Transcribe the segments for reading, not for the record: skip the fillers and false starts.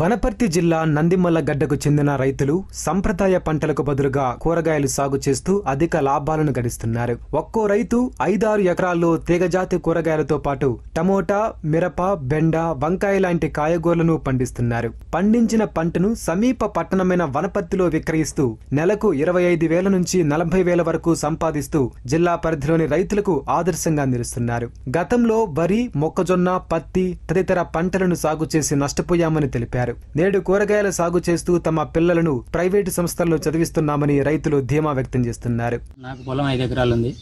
వనపర్తి జిల్లా నందిమల్ల గడ్డకు చెందిన రైతులు సంప్రదాయ పంటలకు బదులుగా కూరగాయలు సాగు చేస్తూ అధిక లాభాలను గడిస్తున్నారు. ఒక్కో రైతు 5-6 ఎకరాల్లో తీగజాతి కూరగాయలతో పాటు టమోటా, మిరప, బెండ, వంకాయ లాంటి కాయగూరలను పండిస్తున్నారు. పండించిన పంటను సమీప పట్టణమైన వనపర్తిలో విక్రయిస్తూ నెలకు 25,000 నుంచి 40,000 వరకు సంపాదిస్తూ జిల్లా పరిధిలోని రైతులకు ఆదర్శంగా నిలుస్తున్నారు. గతంలో వరి, మొక్కజొన్న, పత్తి తదితర పంటలను సాగు చేసి నష్టపోయామని తెలిపారు. నేడు కూరగాయల సాగు చేస్తూ తమ పిల్లలను ప్రైవేటు సంస్థల్లో చదివిస్తున్నామని రైతులు ధీమా వ్యక్తం చేస్తున్నారు. నాకు పొలం 5 ఎకరాలు ఉంది.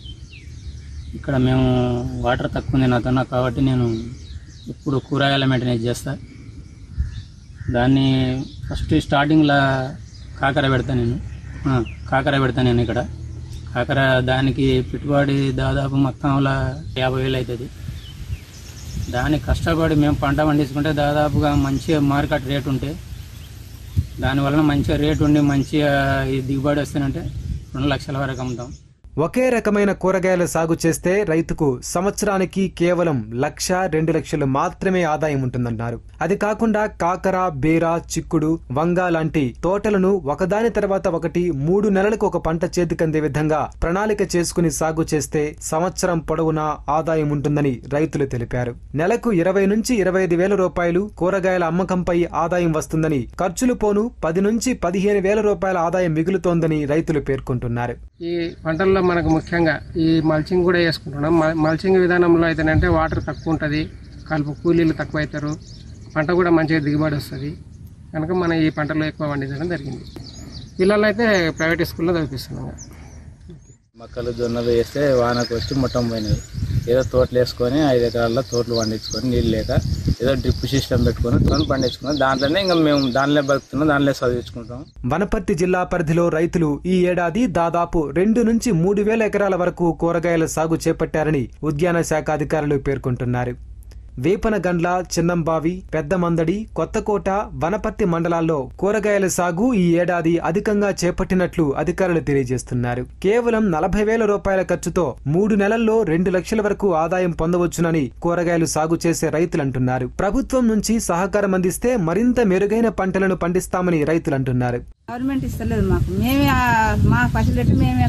ఇక్కడ మేము వాటర్ తక్కువ ఉంది నాతో, కాబట్టి నేను ఇప్పుడు కూరగాయల మెయింటెనెన్స్ చేస్తా. దాన్ని ఫస్ట్ స్టార్టింగ్లో కాకర పెడతా నేను ఇక్కడ కాకర. దానికి పెట్టుబడి దాదాపు మొత్తంలో 50,000 అవుతుంది. దాన్ని కష్టపడి మేము పంట పండించుకుంటే దాదాపుగా మంచిగా మార్కెట్ రేట్ ఉంటే, దానివల్ల మంచిగా రేట్ ఉండి మంచిగా ఈ దిగుబడి వస్తుందంటే 2 లక్షల వరకు అమ్ముతాం. ఒకే రకమైన కూరగాయల సాగు చేస్తే రైతుకు సంవత్సరానికి కేవలం 1-2 లక్షలు మాత్రమే ఆదాయం ఉంటుందన్నారు. అది కాకుండా కాకర, బీర, చిక్కుడు, వంగ లాంటి తోటలను ఒకదాని తర్వాత ఒకటి 3 నెలలకు ఒక పంట చేతికందే విధంగా ప్రణాళిక చేసుకుని సాగు చేస్తే సంవత్సరం పొడవునా ఆదాయం ఉంటుందని రైతులు తెలిపారు. నెలకు 20 నుంచి 25,000 రూపాయలు కూరగాయల అమ్మకంపై ఆదాయం వస్తుందని, ఖర్చులు పోను 10 నుంచి 15,000 రూపాయల ఆదాయం మిగులుతోందని రైతులు పేర్కొంటున్నారు. ఈ పంటల్లో మనకు ముఖ్యంగా ఈ మల్చింగ్ కూడా వేసుకుంటున్నాం. మల్చింగ్ విధానంలో అయితేనంటే వాటర్ తక్కువ ఉంటుంది, కలుపు కూలీలు తక్కువ అవుతారు, పంట కూడా మంచిగా దిగుబడి వస్తుంది. కనుక మనం ఈ పంటలో ఎక్కువ పండించడం జరిగింది. పిల్లలు అయితే ప్రైవేట్ స్కూల్లో చదివిస్తున్నాం. మొక్కలు జొన్నలు వేస్తే వానకు వచ్చి మొట్టం పోయినవి. ఏదో తోటలు వేసుకొని 5 ఎకరాల్లో తోటలు పండించుకొని నీళ్ళు లేక ఏదో డ్రిప్ సిస్టమ్ పెట్టుకుని పండించుకున్నాం. దాంట్లోనే ఇంకా మేము దానిలో బతుకుతున్నాం, దానిలో చదివించుకుంటాం. వనపర్తి జిల్లా పరిధిలో రైతులు ఈ ఏడాది దాదాపు 2 నుంచి 3,000 ఎకరాల వరకు కూరగాయల సాగు చేపట్టారని ఉద్యాన శాఖ అధికారులు పేర్కొంటున్నారు. వేపనగండ్ల, చిన్నంబావి, పెద్దమందడి, కొత్తకోట, వనపర్తి మండలాల్లో కూరగాయల సాగు ఈ ఏడాది అధికంగా చేపట్టినట్లు అధికారులు తెలియజేస్తున్నారు. కేవలం 40,000 రూపాయల ఖర్చుతో 3 నెలల్లో 2 లక్షల వరకు ఆదాయం పొందవచ్చునని కూరగాయలు సాగు చేసే రైతులంటున్నారు. ప్రభుత్వం నుంచి సహకారం అందిస్తే మరింత మెరుగైన పంటలను పండిస్తామని రైతులంటున్నారు. గవర్నమెంట్ ఇస్తలేదు మాకు. మేమే మా ఫెసిలిటీ మేమే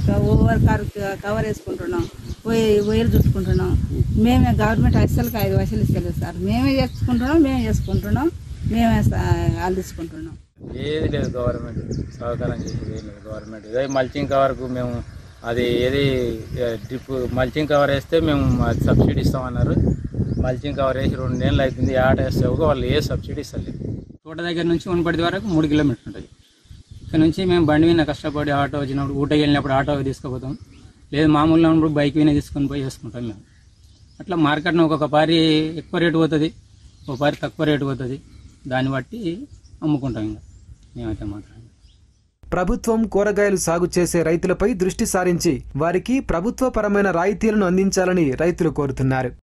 కవర్ వేసుకుంటున్నాం, వైర్ చుట్టుకుంటున్నాం. మేమే గవర్నమెంట్ అసలుకి 5 పైసలు ఇస్తలేదు సార్. మేమే చేసుకుంటున్నాం, మేమే ఆలోచించుకుంటున్నాం. ఏది లేదు గవర్నమెంట్ సహకారం చేసేది. గవర్నమెంట్ ఇదే మల్చింగ్ కవర్కు మేము అది ఏది డ్రిప్ మల్చింగ్ కవర్ వేస్తే మేము సబ్సిడీ ఇస్తామన్నారు. మల్చింగ్ కవర్ వేసి 2 నెలలు అవుతుంది. ఆట వేస్తే వాళ్ళు ఏ సబ్సిడీ ఇస్తలేదు. తోట దగ్గర నుంచి వనపర్తి వరకు 3 కిలోమీటర్లు ఉంటుంది. ఇక్కడ నుంచి మేము బండి మీద కష్టపడి ఆటో వచ్చినప్పుడు ఊటకి వెళ్ళినప్పుడు ఆటో తీసుకుపోతాం, లేదు మామూలుగా ఉన్నప్పుడు బైక్ మీద తీసుకొని పోయి వేసుకుంటాం. మేము అట్లా మార్కెట్ని ఒక్కొక్క పారి ఎక్కువ రేటు పోతుంది, ఒక పారి తక్కువ రేటు పోతుంది. దాన్ని బట్టి అమ్ముకుంటాం. ఇంకా మేమైతే మాత్రం ప్రభుత్వం కూరగాయలు సాగు చేసే రైతులపై దృష్టి సారించి వారికి ప్రభుత్వపరమైన రాయితీలను అందించాలని రైతులు కోరుతున్నారు.